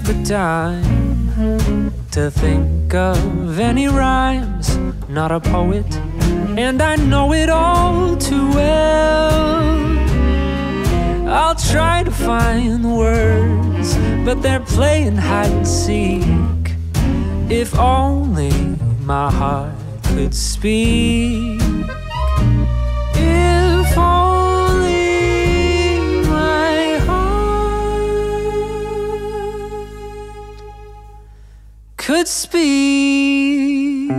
never time to think of any rhymes. Not a poet, and I know it all too well. I'll try to find words, but they're playing hide and seek. If only my heart could speak. If only my heart could speak.